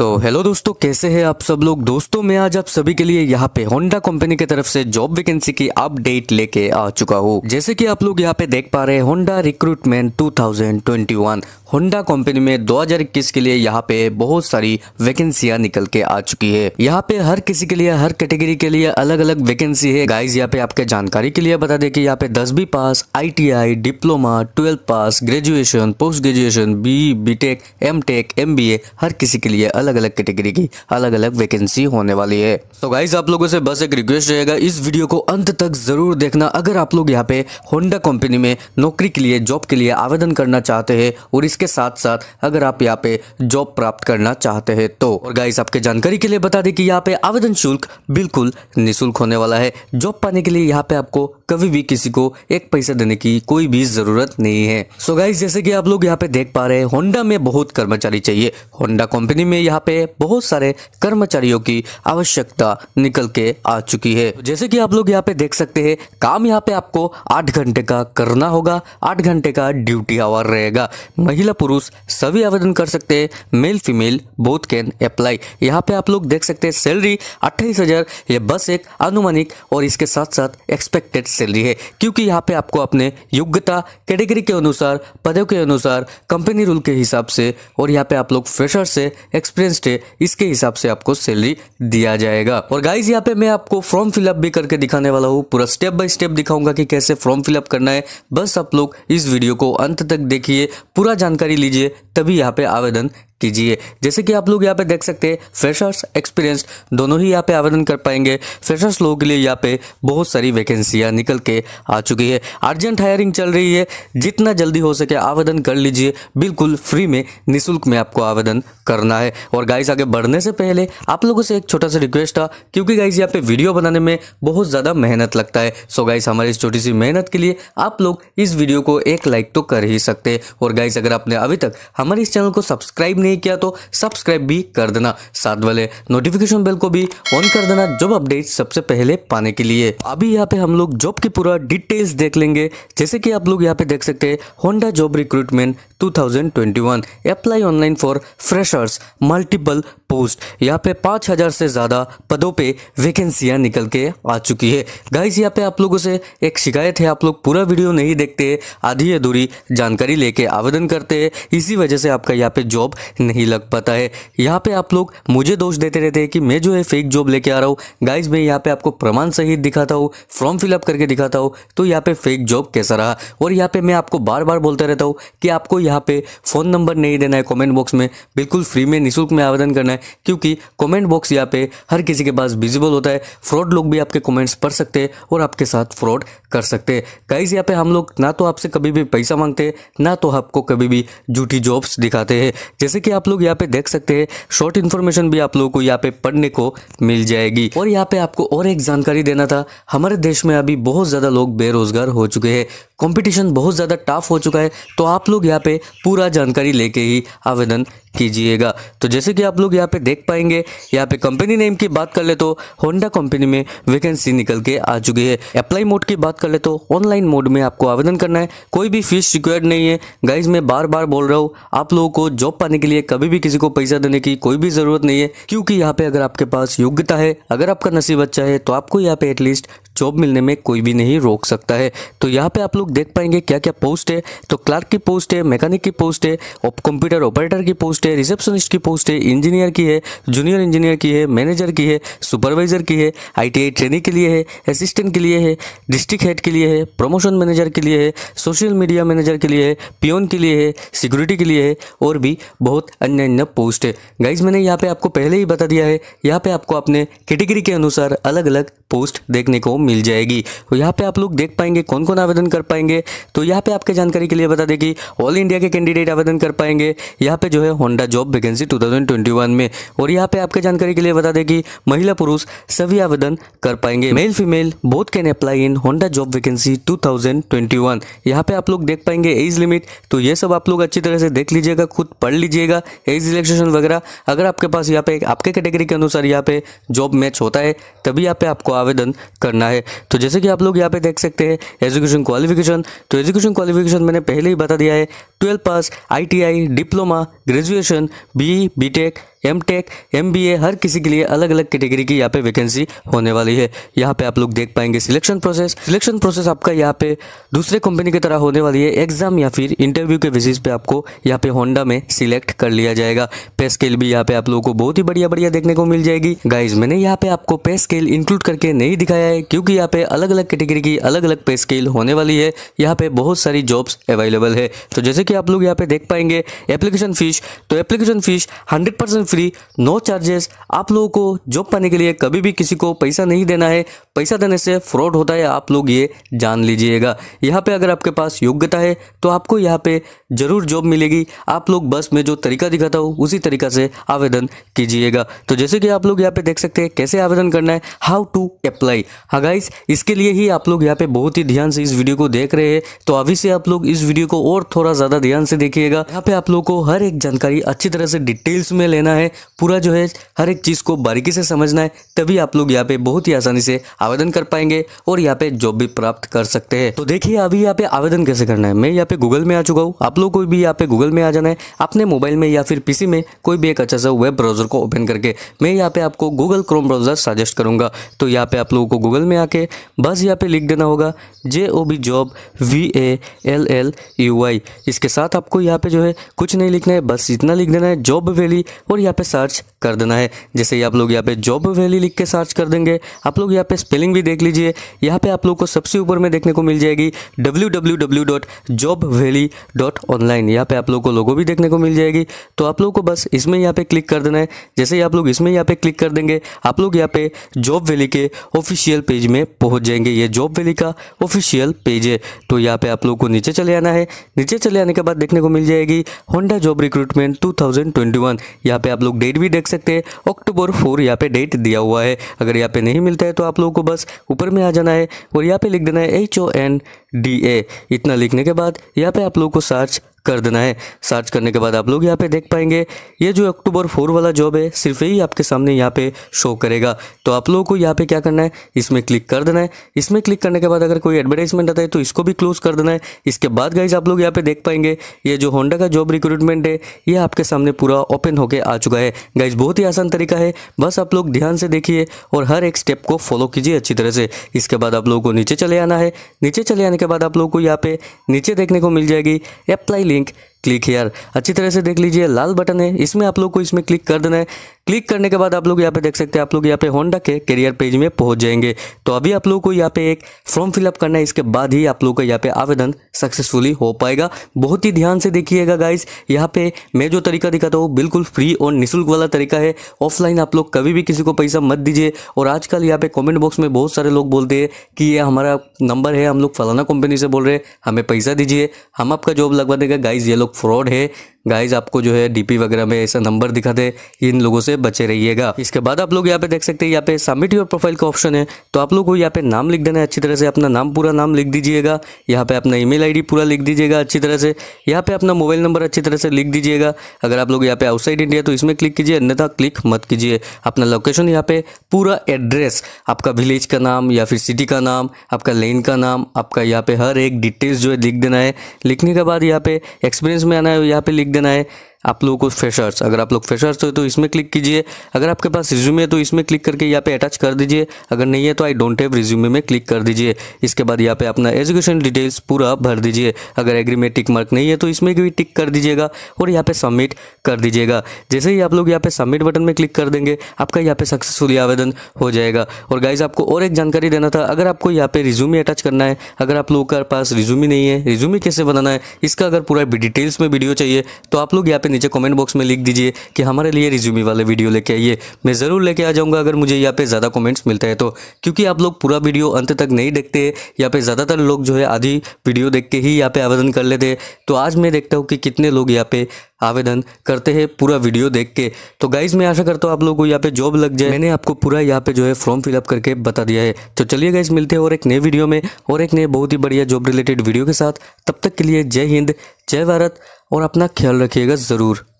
Hello दोस्तों, कैसे हैं आप सब लोग। दोस्तों मैं आज आप सभी के लिए यहाँ पे होंडा कंपनी की तरफ से जॉब वैकेंसी की अपडेट लेके आ चुका हूँ। जैसे कि आप लोग यहाँ पे देख पा रहे हैं, होंडा रिक्रूटमेंट 2021 होंडा कंपनी में 2021 के लिए यहाँ पे बहुत सारी वैकेंसियां निकल के आ चुकी है। यहाँ पे हर किसी के लिए, हर कैटेगरी के लिए अलग अलग वैकेंसी है। गाइज यहाँ पे आपके जानकारी के लिए बता दें कि यहाँ पे 10वीं pass, ITI, diploma, 12th pass, graduation, post graduation, BE, BTech, M Tech, MBA हर किसी के लिए अलग अलग कैटेगरी की अलग अलग वैकेंसी होने वाली है। तो गाइज आप लोगों से बस एक रिक्वेस्ट रहेगा, इस वीडियो को अंत तक जरूर देखना। अगर आप लोग यहाँ पे होंडा कंपनी में नौकरी के लिए, जॉब के लिए आवेदन करना चाहते हैं और इसके साथ साथ अगर आप यहाँ पे जॉब प्राप्त करना चाहते हैं तो। और गाइज आपके जानकारी के लिए बता दें कि यहाँ पे आवेदन शुल्क बिल्कुल निःशुल्क होने वाला है। जॉब पाने के लिए यहाँ पे आपको कभी भी किसी को एक पैसा देने की कोई भी जरूरत नहीं है। सो गाइज जैसे कि आप लोग यहाँ पे देख पा रहे हैं, होंडा में बहुत कर्मचारी चाहिए। होंडा कंपनी में यहाँ पे बहुत सारे कर्मचारियों की आवश्यकता निकल के आ चुकी है। जैसे कि आप लोग यहाँ पे देख सकते हैं, काम यहाँ पे आपको 8 घंटे का करना होगा। 8 घंटे का ड्यूटी आवर रहेगा। महिला पुरुष सभी आवेदन कर सकते हैं। Male female both can apply. यहाँ पे आप लोग देख सकते हैं, सैलरी 28,000। ये बस एक अनुमानिक और इसके साथ साथ एक्सपेक्टेड सैलरी है, क्योंकि यहाँ पे आपको अपने योग्यता, कैटेगरी के अनुसार, पदों के अनुसार, कंपनी रूल के हिसाब से और यहाँ पे आप लोग फ्रेशर से, एक्सपीरियंस्ड है, इसके हिसाब से आपको सैलरी दिया जाएगा। और गाइज यहाँ पे मैं आपको फॉर्म फिलअप भी करके दिखाने वाला हूँ। पूरा स्टेप बाय स्टेप दिखाऊंगा कि कैसे फॉर्म फिलअप करना है। बस आप लोग इस वीडियो को अंत तक देखिए, पूरा जानकारी लीजिए, तभी यहाँ पे आवेदन कीजिए। जैसे कि आप लोग यहाँ पे देख सकते हैं, फ्रेशर्स, एक्सपीरियंस्ड दोनों ही यहाँ पे आवेदन कर पाएंगे। फ्रेशर्स लोगों के लिए यहाँ पे बहुत सारी वैकेंसियाँ निकल के आ चुकी है। अर्जेंट हायरिंग चल रही है, जितना जल्दी हो सके आवेदन कर लीजिए। बिल्कुल फ्री में, निःशुल्क में आपको आवेदन करना है। और गाइज आगे बढ़ने से पहले आप लोगों से एक छोटा सा रिक्वेस्ट था, क्योंकि गाइज यहाँ पे वीडियो बनाने में बहुत ज़्यादा मेहनत लगता है। सो गाइज हमारी इस छोटी सी मेहनत के लिए आप लोग इस वीडियो को एक लाइक तो कर ही सकते हैं। और गाइज अगर आपने अभी तक हमारे इस चैनल को सब्सक्राइब नहीं किया तो सब्सक्राइब भी कर देना, साथ वाले नोटिफिकेशन बेल को भी ऑन कर देना, जॉब अपडेट सबसे पहले पाने के लिए। अभी यहाँ पे हम लोग जॉब की पूरा डिटेल्स देख लेंगे। जैसे कि आप लोग यहाँ पे देख सकते हैं, Honda job recruitment 2021 apply online for freshers, multiple post. यहाँ पे 5,000 से ज़्यादा पदों पे वैकेंसियाँ निकल के आ चुकी है। गाइज यहाँ पे आप लोगों से एक शिकायत है, आप लोग पूरा वीडियो नहीं देखते, आधी अधूरी जानकारी लेके आवेदन करते हैं, इसी वजह से आपका यहाँ पे जॉब नहीं लग पाता है। यहाँ पे आप लोग मुझे दोष देते रहते हैं कि मैं जो है फेक जॉब लेके आ रहा हूँ। गाइज मैं यहाँ पे आपको प्रमाण सहित दिखाता हूँ, फॉर्म फिलअप करके दिखाता हूँ, तो यहाँ पे फेक जॉब कैसा रहा। और यहाँ पे मैं आपको बार बार बोलता रहता हूँ कि आपको यहाँ पे फ़ोन नंबर नहीं देना है कमेंट बॉक्स में। बिल्कुल फ्री में, निःशुल्क में आवेदन करना है, क्योंकि कमेंट बॉक्स यहाँ पे हर किसी के पास विजिबल होता है। फ्रॉड लोग भी आपके कमेंट्स पढ़ सकते हैं और आपके साथ फ्रॉड कर सकते हैं। गाइज यहाँ पे हम लोग ना तो आपसे कभी भी पैसा मांगते हैं, ना तो आपको कभी भी झूठी जॉब्स दिखाते हैं। जैसे कि आप लोग यहाँ पे देख सकते हैं, शॉर्ट इन्फॉर्मेशन भी आप लोगों को यहाँ पे पढ़ने को मिल जाएगी। और यहाँ पे आपको और एक जानकारी देना था, हमारे देश में अभी बहुत ज़्यादा लोग बेरोजगार हो चुके हैं, कंपटीशन बहुत ज़्यादा टफ हो चुका है, तो आप लोग यहाँ पे पूरा जानकारी लेके ही आवेदन कीजिएगा। तो जैसे कि आप लोग यहाँ पे देख पाएंगे, यहाँ पे कंपनी नेम की बात कर ले तो होंडा कंपनी में वैकेंसी निकल के आ चुकी है। अप्लाई मोड की बात कर ले तो ऑनलाइन मोड में आपको आवेदन करना है, कोई भी फीस रिक्वायर्ड नहीं है। गाइज मैं बार बार बोल रहा हूँ, आप लोगों को जॉब पाने के लिए कभी भी किसी को पैसा देने की कोई भी ज़रूरत नहीं है, क्योंकि यहाँ पे अगर आपके पास योग्यता है, अगर आपका नसीब अच्छा है, तो आपको यहाँ पे एटलीस्ट जॉब मिलने में कोई भी नहीं रोक सकता है। तो यहाँ पे आप लोग देख पाएंगे क्या क्या पोस्ट है। तो क्लर्क की पोस्ट है, मैकेनिक की पोस्ट है, कंप्यूटर ऑपरेटर की पोस्ट है, रिसेप्शनिस्ट की पोस्ट है, इंजीनियर की है, जूनियर इंजीनियर की है, मैनेजर की है, सुपरवाइजर की है, ITI ट्रेनी के लिए है, असिस्टेंट के लिए है, डिस्ट्रिक्ट हेड के लिए है, प्रमोशन मैनेजर के लिए है, सोशल मीडिया मैनेजर के लिए है, पियोन के लिए है, सिक्योरिटी के लिए है और भी बहुत अन्य अन्य पोस्ट है। गाइज मैंने यहाँ पे आपको पहले ही बता दिया है, यहाँ पे आपको अपने कैटेगरी के अनुसार अलग अलग पोस्ट देखने को मिल जाएगी। तो यहाँ पे आप लोग देख पाएंगे कौन कौन आवेदन कर पाएंगे। तो यहाँ पे आपके जानकारी के लिए बता दें कि ऑल इंडिया के कैंडिडेट आवेदन कर पाएंगे यहाँ पे जो है होंडा जॉब वैकेंसी 2021 में। और यहाँ पे आपके जानकारी के लिए बता दें कि महिला पुरुष सभी आवेदन कर पाएंगे। Male female both can apply in Honda job vacancy 2021। यहाँ पे आप लोग देख पाएंगे एज लिमिट। तो ये सब आप लोग अच्छी तरह से देख लीजिएगा, खुद पढ़ लीजिएगा, एज रिलैक्सेशन वगैरह। अगर आपके पास यहाँ पे आपके कैटेगरी के अनुसार यहाँ पे जॉब मैच होता है, तभी यहाँ पे आपको आवेदन करना है। तो जैसे कि आप लोग यहाँ पे देख सकते हैं, एजुकेशन क्वालिफिकेशन। तो एजुकेशन क्वालिफिकेशन मैंने पहले ही बता दिया है, 12 pass, ITI, diploma, graduation, BE, BTech, M Tech, MBA हर किसी के लिए अलग अलग कैटेगरी की यहाँ पे वैकेंसी होने वाली है। यहाँ पे आप लोग देख पाएंगे सिलेक्शन प्रोसेस आपका यहाँ पे दूसरे कंपनी की तरह होने वाली है। एग्जाम या फिर इंटरव्यू के बेसिस पे आपको यहाँ पे होंडा में सिलेक्ट कर लिया जाएगा। पे स्केल भी यहाँ पे आप लोगों को बहुत ही बढ़िया देखने को मिल जाएगी। गाइज, मैंने यहाँ पे आपको पे स्केल इंक्लूड करके नहीं दिखाया है क्योंकि यहाँ पे अलग अलग कैटेगरी की अलग अलग पे स्केल होने वाली है। यहाँ पे बहुत सारी जॉब्स अवेलेबल है। तो जैसे कि आप लोग यहाँ पे देख पाएंगे एप्लीकेशन फीस, तो application fees 100% free, no charges. आप लोगों को जॉब पाने के लिए कभी भी किसी को पैसा नहीं देना है, पैसा देने से फ्रॉड होता है, आप लोग ये जान लीजिएगा। यहाँ पे अगर आपके पास योग्यता है तो आपको यहाँ पे जरूर जॉब मिलेगी। आप लोग बस में जो तरीका दिखाता हूँ उसी तरीका से आवेदन कीजिएगा। तो जैसे कि आप लोग यहाँ पे देख सकते हैं कैसे आवेदन करना है, हाउ टू अप्लाई। हाँ गाइस, इसके लिए ही आप लोग यहाँ पे बहुत ही ध्यान से इस वीडियो को देख रहे हैं, तो अभी से आप लोग इस वीडियो को और थोड़ा ज्यादा ध्यान से देखिएगा। यहाँ पे आप लोग को हर एक जानकारी अच्छी तरह से डिटेल्स में लेना है, पूरा जो है हर एक चीज को बारीकी से समझना है, तभी आप लोग यहाँ पे बहुत ही आसानी से आवेदन कर पाएंगे और यहाँ पे जॉब भी प्राप्त कर सकते हैं। तो देखिए अभी यहाँ पे आवेदन कैसे करना है। मैं यहाँ पे गूगल में आ चुका हूँ, आप लोग को भी यहाँ पे गूगल में आ जाना है। अपने मोबाइल में या फिर पीसी में कोई भी एक अच्छा सा वेब ब्राउजर को ओपन करके, मैं यहाँ पे आपको गूगल क्रोम ब्राउजर सजेस्ट करूंगा। तो यहाँ पे आप लोगों को गूगल में आके बस यहाँ पे लिख देना होगा JOBVALLEY। इसके साथ आपको यहाँ पे जो है कुछ नहीं लिखना है, बस इतना लिख देना है जॉबवैली, और यहाँ पे सर्च कर देना है। जैसे ही आप लोग यहाँ पे जॉबवैली लिख के सर्च कर देंगे, आप लोग यहाँ पे स्पेलिंग भी देख लीजिए। यहाँ पे आप लोग को सबसे ऊपर में देखने को मिल जाएगी www.jobvalley.online। यहाँ पे आप लोग को लोगो भी देखने को मिल जाएगी। तो आप लोग को बस इसमें यहाँ पे क्लिक कर देना है। जैसे ही आप लोग इसमें यहाँ पे क्लिक कर देंगे, आप लोग यहाँ पे जॉबवैली के ऑफिशियल पेज में पहुंच जाएंगे। ये जॉबवैली का ऑफिशियल पेज है। तो यहाँ पे आप लोग को नीचे चले आना है। नीचे चले आने के बाद देखने को मिल जाएगी होंडा जॉब रिक्रूटमेंट 2021। यहाँ पे आप लोग डेट भी देख सकते हैं, अक्टूबर 4 यहाँ पे डेट दिया हुआ है। अगर यहाँ पे नहीं मिलता है तो आप लोगों को बस ऊपर में आ जाना है और यहाँ पे लिख देना है HONDA। इतना लिखने के बाद यहाँ पे आप लोगों को सर्च कर देना है। सर्च करने के बाद आप लोग यहाँ पे देख पाएंगे ये जो अक्टूबर 4 वाला जॉब है सिर्फ यही आपके सामने यहाँ पे शो करेगा। तो आप लोगों को यहाँ पे क्या करना है, इसमें क्लिक कर देना है। इसमें क्लिक करने के बाद अगर कोई एडवर्टाइजमेंट आता है तो इसको भी क्लोज कर देना है। इसके बाद गाइज आप लोग यहाँ पे देख पाएंगे ये जो होंडा का जॉब रिक्रूटमेंट है ये आपके सामने पूरा ओपन होके आ चुका है। गाइज बहुत ही आसान तरीका है, बस आप लोग ध्यान से देखिए और हर एक स्टेप को फॉलो कीजिए अच्छी तरह से। इसके बाद आप लोगों को नीचे चले आना है। नीचे चले आने के बाद आप लोगों को यहाँ पे नीचे देखने को मिल जाएगी अप्लाई लिंक, क्लिक यार। अच्छी तरह से देख लीजिए, लाल बटन है, इसमें आप लोग को इसमें क्लिक कर देना है। क्लिक करने के बाद आप लोग यहाँ पे देख सकते हैं आप लोग यहाँ पे होंडा के करियर पेज में पहुंच जाएंगे। तो अभी आप लोग को यहाँ पे एक फॉर्म फिलअप करना है, इसके बाद ही आप लोग का यहाँ पे आवेदन सक्सेसफुली हो पाएगा। बहुत ही ध्यान से देखिएगा गाइज, यहाँ पे मैं जो तरीका दिखाता हूँ बिल्कुल फ्री और निःशुल्क वाला तरीका है। ऑफलाइन आप लोग कभी भी किसी को पैसा मत दीजिए। और आजकल यहाँ पे कॉमेंट बॉक्स में बहुत सारे लोग बोलते हैं कि ये हमारा नंबर है, हम लोग फलाना कंपनी से बोल रहे हैं, हमें पैसा दीजिए, हम आपका जॉब लगवा देंगे। गाइज ये लोग फ्रॉड है। गाइज आपको जो है डीपी वगैरह में ऐसा नंबर दिखाते हैं, इन लोगों से बचे रहिएगा। इसके बाद आप लोग यहाँ पे देख सकते हैं यहाँ पे सबमिट योर प्रोफाइल का ऑप्शन है। तो आप लोग को यहाँ पे नाम लिख देना है अच्छी तरह से, अपना नाम पूरा नाम लिख दीजिएगा। यहाँ पे अपना ईमेल आईडी पूरा लिख दीजिएगा अच्छी तरह से। यहाँ पे अपना मोबाइल नंबर अच्छी तरह से लिख दीजिएगा। अगर आप लोग यहाँ पे आउटसाइड इंडिया तो इसमें क्लिक कीजिए, अन्यथा क्लिक मत कीजिए। अपना लोकेशन यहाँ पे पूरा एड्रेस, आपका विलेज का नाम या फिर सिटी का नाम, आपका लेन का नाम, आपका यहाँ पे हर एक डिटेल्स जो है लिख देना है। लिखने के बाद यहाँ पे एक्सपीरियंस में आना है, यहाँ पे लिख देना है आप लोगों को फ्रेशर्स। अगर आप लोग फ्रेशर्स हो तो इसमें क्लिक कीजिए। अगर आपके पास रिज्यूमे है तो इसमें क्लिक करके यहाँ पे अटैच कर दीजिए। अगर नहीं है तो आई डोंट हैव रिज्यूमे में क्लिक कर दीजिए। इसके बाद यहाँ पे अपना एजुकेशन डिटेल्स पूरा भर दीजिए। अगर एग्री में टिक मार्क नहीं है तो इसमें भी टिक कर दीजिएगा और यहाँ पे सबमिट कर दीजिएगा। जैसे ही आप लोग यहाँ पे सबमिट बटन में क्लिक कर देंगे, आपका यहाँ पे सक्सेसफुली आवेदन हो जाएगा। और गाइज आपको और एक जानकारी देना था, अगर आपको यहाँ पे रिज्यूमे अटैच करना है, अगर आप लोगों के पास रिज्यूमे नहीं है, रिज्यूमे कैसे बनाना है इसका अगर पूरा डिटेल्स में वीडियो चाहिए तो आप लोग यहाँ पे नीचे कमेंट बॉक्स में लिख दीजिए कि हमारे लिए रिज्यूमे वाले वीडियो लेके आइए। मैं ज़रूर लेके आ जाऊंगा अगर मुझे यहाँ पे ज़्यादा कमेंट्स मिलता है तो, क्योंकि आप लोग पूरा वीडियो अंत तक नहीं देखते। यहाँ पे ज़्यादातर लोग जो है आधी वीडियो देख के ही यहाँ पे आवेदन कर लेते हैं। तो आज मैं देखता हूँ कि कितने लोग यहाँ पे आवेदन करते हैं पूरा वीडियो देख के। तो गाइज मैं आशा करता हूँ आप लोगों को यहाँ पे जॉब लग जाए। मैंने आपको पूरा यहाँ पे जो है फॉर्म फिलअप करके बता दिया है। तो चलिए गाइज मिलते हैं और एक नए वीडियो में और एक नए बहुत ही बढ़िया जॉब रिलेटेड वीडियो के साथ। तब तक के लिए जय हिंद, जय भारत और अपना ख्याल रखिएगा ज़रूर।